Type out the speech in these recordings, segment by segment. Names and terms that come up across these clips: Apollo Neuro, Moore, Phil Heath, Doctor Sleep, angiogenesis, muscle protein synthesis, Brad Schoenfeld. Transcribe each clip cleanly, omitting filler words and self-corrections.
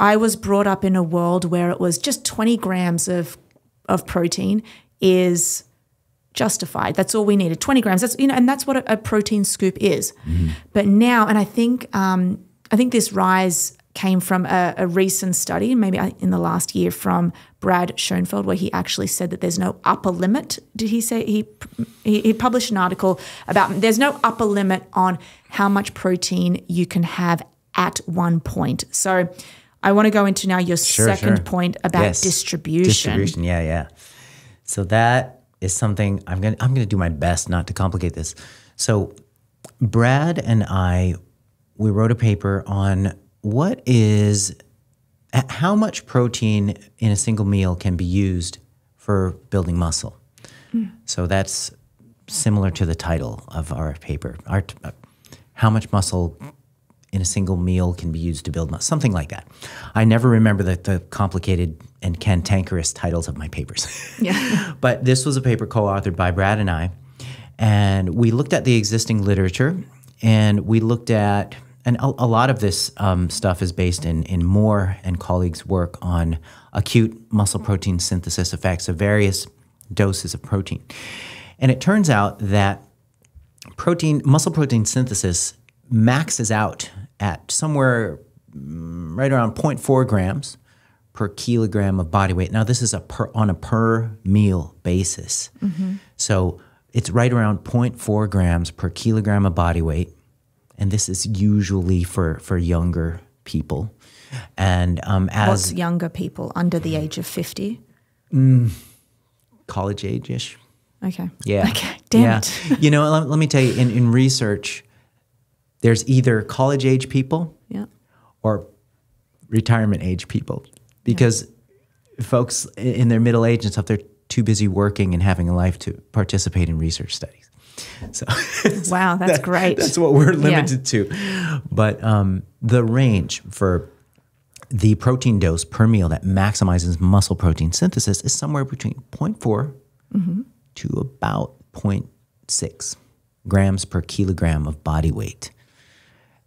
I was brought up in a world where it was just 20 grams of protein is justified. That's all we needed, 20 grams. That's, you know, and that's what a protein scoop is. Mm. But now, and I think this rise came from a recent study, maybe in the last year, from Brad Schoenfeld, where he actually said that there's no upper limit. Did he say he published an article about there's no upper limit on how much protein you can have at one point. So I want to go into now your second point about distribution. Distribution, yeah. So that is something I'm gonna do my best not to complicate this. So Brad and I, we wrote a paper on what is, how much protein in a single meal can be used for building muscle. Mm. So that's similar to the title of our paper, how much muscle in a single meal can be used to build muscle, something like that. I never remember the complicated and cantankerous titles of my papers. Yeah. But this was a paper co-authored by Brad and I, and we looked at the existing literature, and we looked at, and a lot of this stuff is based in Moore and colleagues' work on acute muscle protein synthesis effects of various doses of protein. And it turns out that muscle protein synthesis maxes out at somewhere right around 0.4 grams per kilogram of body weight. Now, this is on a per meal basis. Mm-hmm. So it's right around 0.4 grams per kilogram of body weight. And this is usually for younger people. And what's younger people, under the age of 50? College age-ish. Okay. Yeah. Okay, damn it. You know, let me tell you, in research, there's either college age people or retirement age people, because folks in their middle age and stuff, they're too busy working and having a life to participate in research studies. So wow, that's great. That's what we're limited to. But the range for the protein dose per meal that maximizes muscle protein synthesis is somewhere between 0.4 to about 0.6 grams per kilogram of body weight.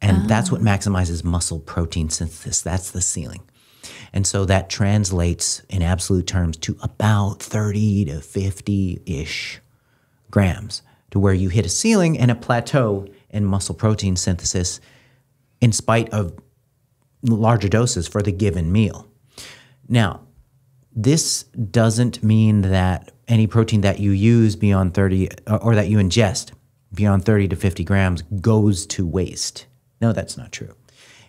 And that's what maximizes muscle protein synthesis. That's the ceiling. And so that translates in absolute terms to about 30 to 50-ish grams, to where you hit a ceiling and a plateau in muscle protein synthesis in spite of larger doses for the given meal. Now, this doesn't mean that any protein that you use beyond 30, or that you ingest beyond 30 to 50 grams, goes to waste. No, that's not true.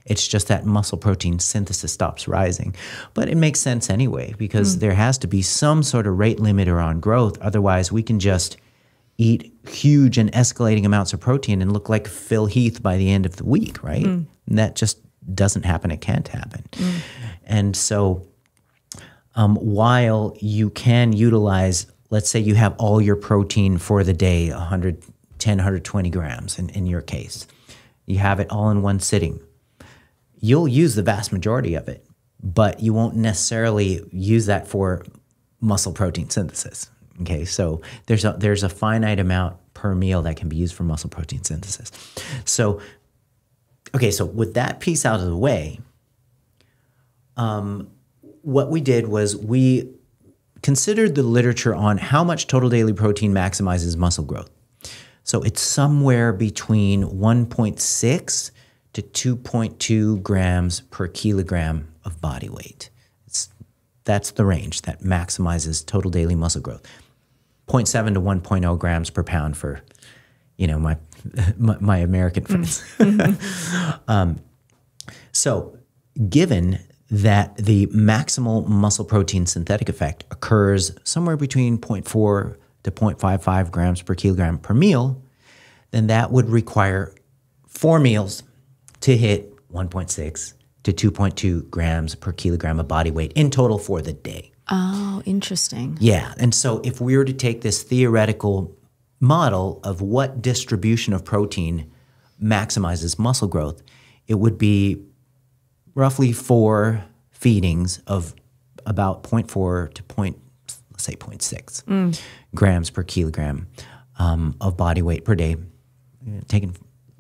It's just that muscle protein synthesis stops rising. But it makes sense anyway, because there has to be some sort of rate limiter on growth. Otherwise, we can just eat huge and escalating amounts of protein and look like Phil Heath by the end of the week, right? Mm. And that just doesn't happen. It can't happen. Mm. And so while you can utilize, let's say you have all your protein for the day, 110, 120 grams in your case, you have it all in one sitting. You'll use the vast majority of it, but you won't necessarily use that for muscle protein synthesis. Okay, so there's a finite amount per meal that can be used for muscle protein synthesis. So, okay, so with that piece out of the way, what we did was we considered the literature on how much total daily protein maximizes muscle growth. So it's somewhere between 1.6 to 2.2 grams per kilogram of body weight. That's the range that maximizes total daily muscle growth. 0.7 to 1.0 grams per pound for, you know, my American friends. So given that the maximal muscle protein synthetic effect occurs somewhere between 0.4 to 0.55 grams per kilogram per meal, then that would require 4 meals to hit 1.6 to 2.2 grams per kilogram of body weight in total for the day. Oh, interesting. Yeah, and so if we were to take this theoretical model of what distribution of protein maximizes muscle growth, it would be roughly 4 feedings of about 0.4 to 0.6 grams per kilogram of body weight per day, taken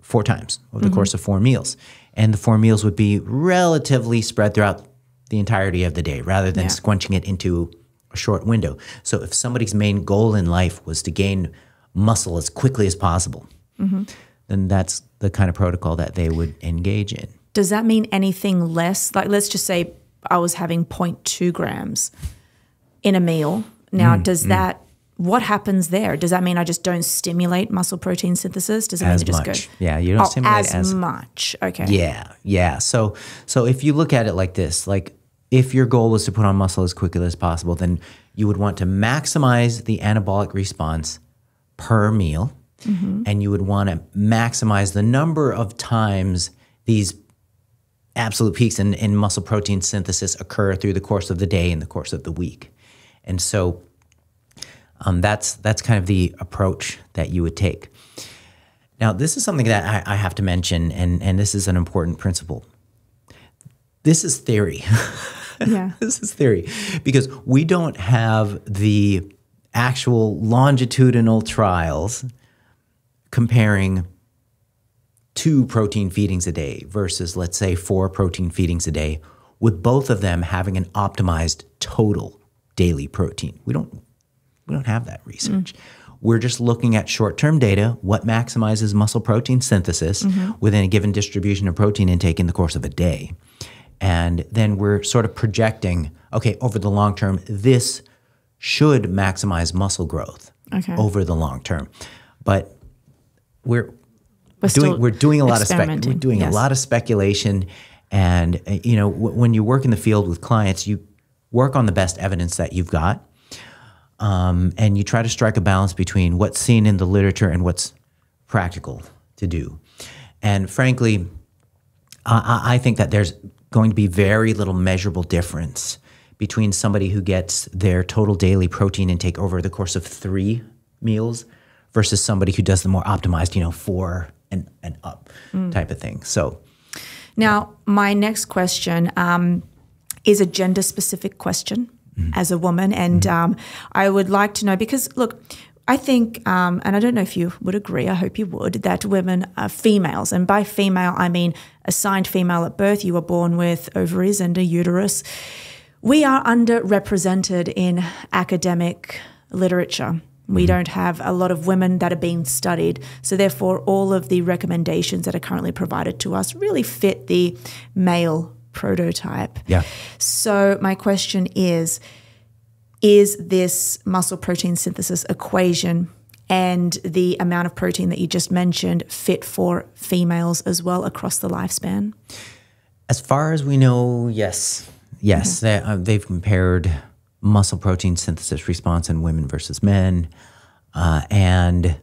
4 times over the course of 4 meals. And the 4 meals would be relatively spread throughout the entirety of the day rather than squinching it into a short window. So if somebody's main goal in life was to gain muscle as quickly as possible, then that's the kind of protocol that they would engage in. Does that mean anything less? Like, let's just say I was having 0.2 grams in a meal. Now, does that, what happens there? Does that mean I just don't stimulate muscle protein synthesis? Does it mean just go? Yeah, you don't stimulate as much. Okay. Yeah, yeah. So if you look at it like this, like if your goal was to put on muscle as quickly as possible, then you would want to maximize the anabolic response per meal, and you would want to maximize the number of times these absolute peaks in muscle protein synthesis occur through the course of the day and the course of the week. And so that's kind of the approach that you would take. Now, this is something that I have to mention, and this is an important principle. This is theory. Yeah. This is theory, because we don't have the actual longitudinal trials comparing two protein feedings a day versus, let's say, 4 protein feedings a day, with both of them having an optimized total daily protein. We don't have that research. We're just looking at short-term data, what maximizes muscle protein synthesis within a given distribution of protein intake in the course of a day. And then we're sort of projecting, okay, over the long term, this should maximize muscle growth over the long term. But we're doing a lot of speculation, and you know, when you work in the field with clients, you work on the best evidence that you've got, and you try to strike a balance between what's seen in the literature and what's practical to do. And frankly, I think that there's going to be very little measurable difference between somebody who gets their total daily protein intake over the course of 3 meals versus somebody who does the more optimized, you know, 4 and up type of thing. So now my next question is a gender specific question as a woman. And I would like to know, because look, I think, and I don't know if you would agree, I hope you would, that women are females. And by female, I mean assigned female at birth. You were born with ovaries and a uterus. We are underrepresented in academic literature. We don't have a lot of women that are being studied. So therefore, all of the recommendations that are currently provided to us really fit the male prototype. Yeah. So my question is this muscle protein synthesis equation and the amount of protein that you just mentioned fit for females as well across the lifespan? As far as we know, yes. Yes, they've compared muscle protein synthesis response in women versus men. And,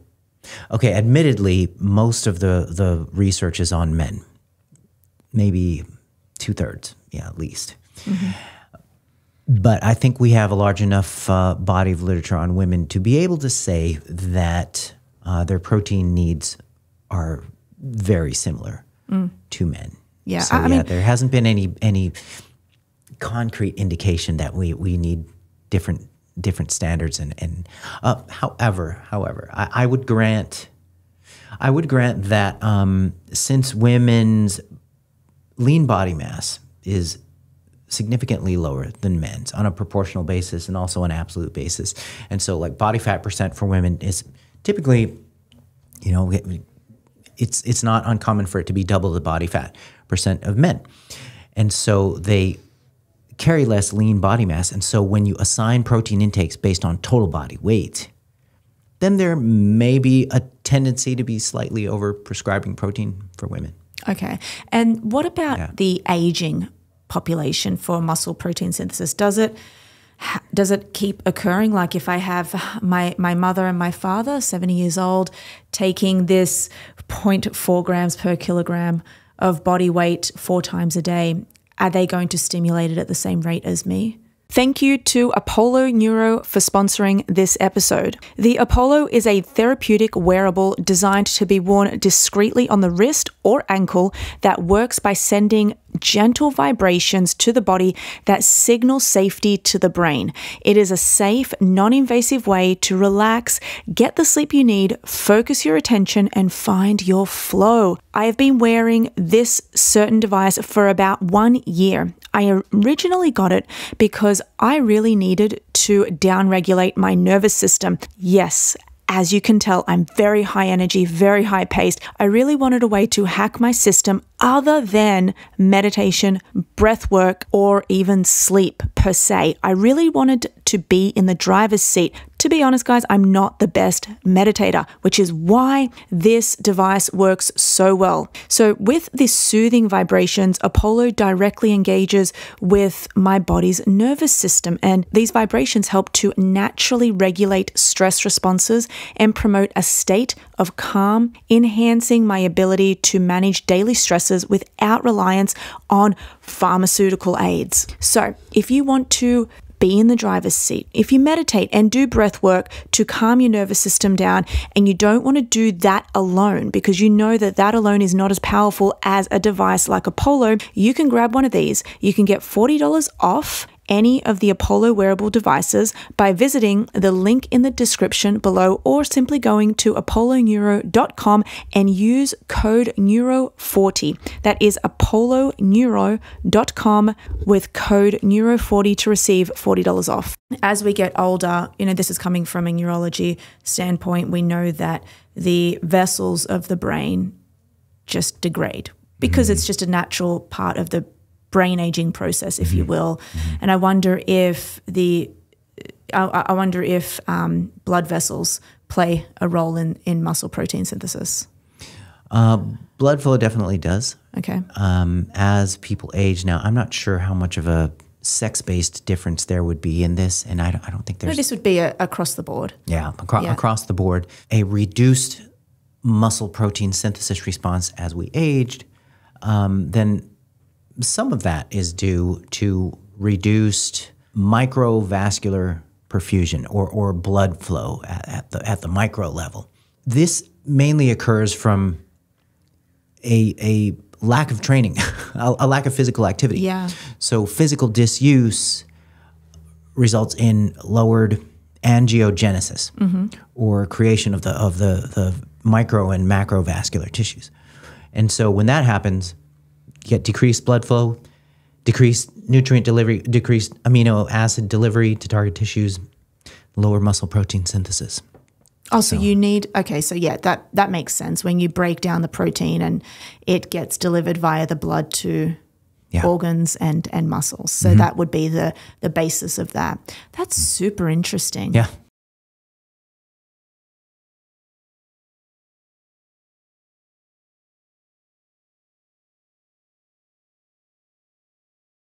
okay, admittedly, most of the research is on men, maybe 2/3, yeah, at least. But I think we have a large enough body of literature on women to be able to say that their protein needs are very similar to men. Yeah, so, I mean, there hasn't been any concrete indication that we need different standards, and however, I would grant that since women's lean body mass is significantly lower than men's on a proportional basis and also an absolute basis, and so like body fat percent for women is typically, you know, it's not uncommon for it to be double the body fat percent of men, and so they carry less lean body mass. And so when you assign protein intakes based on total body weight, then there may be a tendency to be slightly over prescribing protein for women. Okay. And what about the aging population for muscle protein synthesis? Does it keep occurring? Like if I have my mother and my father, 70 years old, taking this 0.4 grams per kilogram of body weight 4 times a day, are they going to stimulate it at the same rate as me? Thank you to Apollo Neuro for sponsoring this episode. The Apollo is a therapeutic wearable designed to be worn discreetly on the wrist or ankle that works by sending gentle vibrations to the body that signal safety to the brain. It is a safe, non-invasive way to relax, get the sleep you need, focus your attention, and find your flow. I have been wearing this certain device for about 1 year. I originally got it because I really needed to downregulate my nervous system. Yes, as you can tell, I'm very high energy, very high paced. I really wanted a way to hack my system other than meditation, breath work, or even sleep per se. I really wanted to be in the driver's seat. To be honest, guys, I'm not the best meditator, which is why this device works so well. So with these soothing vibrations, Apollo directly engages with my body's nervous system, and these vibrations help to naturally regulate stress responses and promote a state of calm, enhancing my ability to manage daily stresses without reliance on pharmaceutical aids. So if you want to be in the driver's seat, if you meditate and do breath work to calm your nervous system down, and you don't want to do that alone because you know that that alone is not as powerful as a device like Apollo, you can grab one of these. You can get $40 off any of the Apollo wearable devices by visiting the link in the description below, or simply going to apolloneuro.com and use code NEURO40. That is apolloneuro.com with code NEURO40 to receive $40 off. As we get older, you know, this is coming from a neurology standpoint, we know that the vessels of the brain just degrade because it's just a natural part of the brain aging process, if you will. And I wonder if blood vessels play a role in muscle protein synthesis. Blood flow definitely does. Okay. As people age now, I'm not sure how much of a sex-based difference there would be in this, and I don't think there's... No, this would be across the board. Yeah, across the board. A reduced muscle protein synthesis response as we aged, then... Some of that is due to reduced microvascular perfusion or blood flow at the micro level. This mainly occurs from a lack of training, a lack of physical activity. Yeah. So physical disuse results in lowered angiogenesis, or creation of the micro and macrovascular tissues. And so when that happens, get decreased blood flow, decreased nutrient delivery, decreased amino acid delivery to target tissues, lower muscle protein synthesis. Oh, so you need, okay, so yeah, that makes sense. When you break down the protein and it gets delivered via the blood to organs and muscles. So that would be the basis of that. That's super interesting. Yeah.